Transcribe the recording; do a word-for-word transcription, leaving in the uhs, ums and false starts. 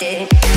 wasted.